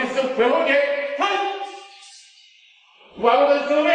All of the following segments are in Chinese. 你是不好的，哼！王文思维。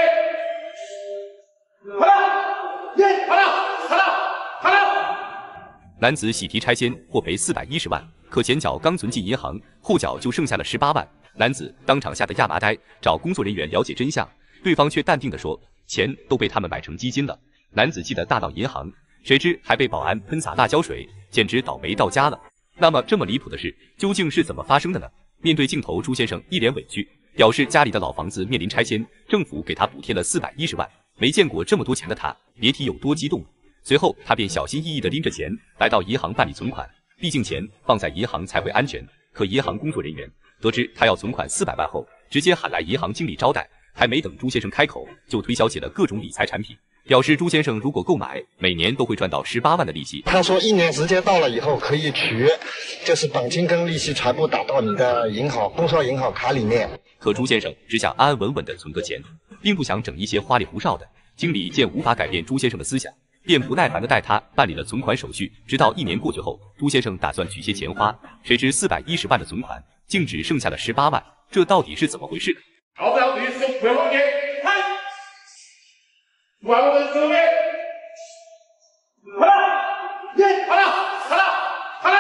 男子喜提拆迁，获赔410万，可前脚刚存进银行，后脚就剩下了18万。男子当场吓得亚麻呆，找工作人员了解真相，对方却淡定地说：“钱都被他们买成基金了。”男子气得大闹银行，谁知还被保安喷洒辣椒水，简直倒霉到家了。那么这么离谱的事究竟是怎么发生的呢？面对镜头，朱先生一脸委屈，表示家里的老房子面临拆迁，政府给他补贴了410万，没见过这么多钱的他，别提有多激动了。 随后，他便小心翼翼地拎着钱来到银行办理存款，毕竟钱放在银行才会安全。可银行工作人员得知他要存款400万后，直接喊来银行经理招待。还没等朱先生开口，就推销起了各种理财产品，表示朱先生如果购买，每年都会赚到18万的利息。他说，1年时间到了以后可以取约，就是本金跟利息全部打到你的银行工商银行卡里面。可朱先生只想安安稳稳地存个钱，并不想整一些花里胡哨的。经理见无法改变朱先生的思想， 便不耐烦地带他办理了存款手续，直到1年过去后，朱先生打算取些钱花，谁知410万的存款竟只剩下了18万，这到底是怎么回事？老不老女是不要脸，哼！王文思维，好了，耶，好了，好了，好了。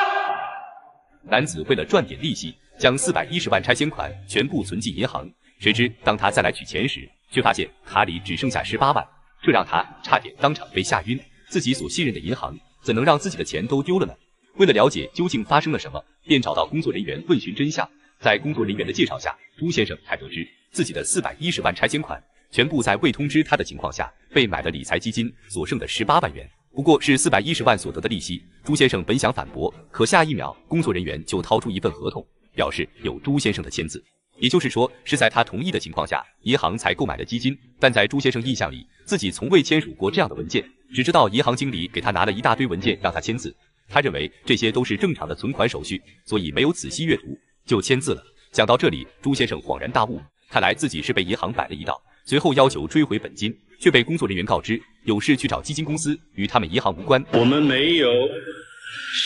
男子为了赚点利息，将410万拆迁款全部存进银行，谁知当他再来取钱时，却发现卡里只剩下18万。 这让他差点当场被吓晕。自己所信任的银行，怎能让自己的钱都丢了呢？为了了解究竟发生了什么，便找到工作人员问询真相。在工作人员的介绍下，朱先生才得知自己的410万拆迁款全部在未通知他的情况下被买了理财基金所剩的18万元，不过是410万所得的利息。朱先生本想反驳，可下一秒，工作人员就掏出一份合同，表示有朱先生的签字。 也就是说，是在他同意的情况下，银行才购买的基金。但在朱先生印象里，自己从未签署过这样的文件，只知道银行经理给他拿了一大堆文件让他签字。他认为这些都是正常的存款手续，所以没有仔细阅读就签字了。讲到这里，朱先生恍然大悟，看来自己是被银行摆了一道。随后要求追回本金，却被工作人员告知有事去找基金公司，与他们银行无关。我们没有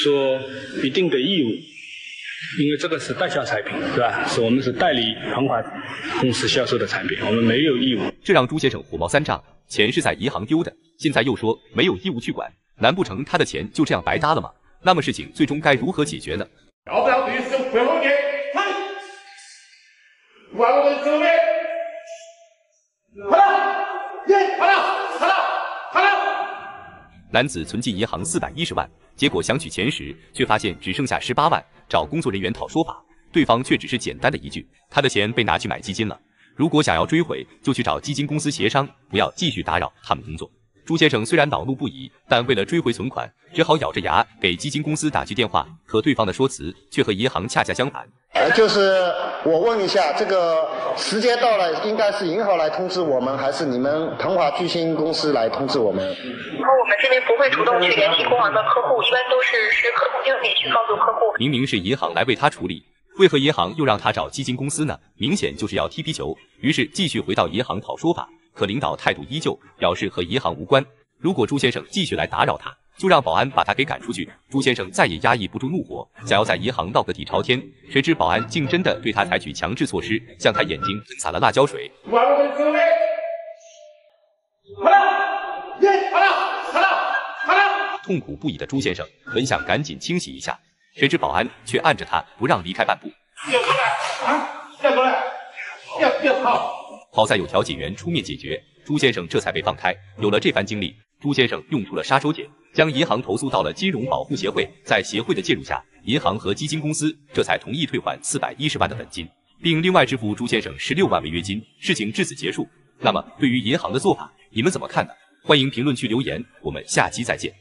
说一定的义务。 因为这个是代销产品，对吧？是我们是代理还款公司销售的产品，我们没有义务。这让朱先生火冒三丈，钱是在银行丢的，现在又说没有义务去管，难不成他的钱就这样白搭了吗？那么事情最终该如何解决呢？要不要律师回复你？哼，王文思维，好了，耶，好了，好了，好了。男子存进银行410万。 结果想取钱时，却发现只剩下18万，找工作人员讨说法，对方却只是简单的一句：“他的钱被拿去买基金了，如果想要追回，就去找基金公司协商，不要继续打扰他们工作。”朱先生虽然恼怒不已，但为了追回存款，只好咬着牙给基金公司打去电话，可对方的说辞却和银行恰恰相反。就是我问一下，这个时间到了，应该是银行来通知我们，还是你们腾华巨星公司来通知我们？我们这边不会主动去联系过往的客户，一般都是客户经理去告诉客户。明明是银行来为他处理，为何银行又让他找基金公司呢？明显就是要踢皮球。于是继续回到银行讨说法，可领导态度依旧，表示和银行无关。如果朱先生继续来打扰他， 就让保安把他给赶出去。朱先生再也压抑不住怒火，想要在银行闹个底朝天，谁知保安竟真的对他采取强制措施，向他眼睛喷洒了辣椒水。王文思维，好了，耶，好了，好了，好了！痛苦不已的朱先生本想赶紧清洗一下，谁知保安却按着他不让离开半步。别过来啊！别过来！别跑！好在有调解员出面解决，朱先生这才被放开。有了这番经历，朱先生用出了杀手锏， 将银行投诉到了金融保护协会，在协会的介入下，银行和基金公司这才同意退还410万的本金，并另外支付朱先生16万违约金。事情至此结束。那么，对于银行的做法，你们怎么看呢？欢迎评论区留言，我们下期再见。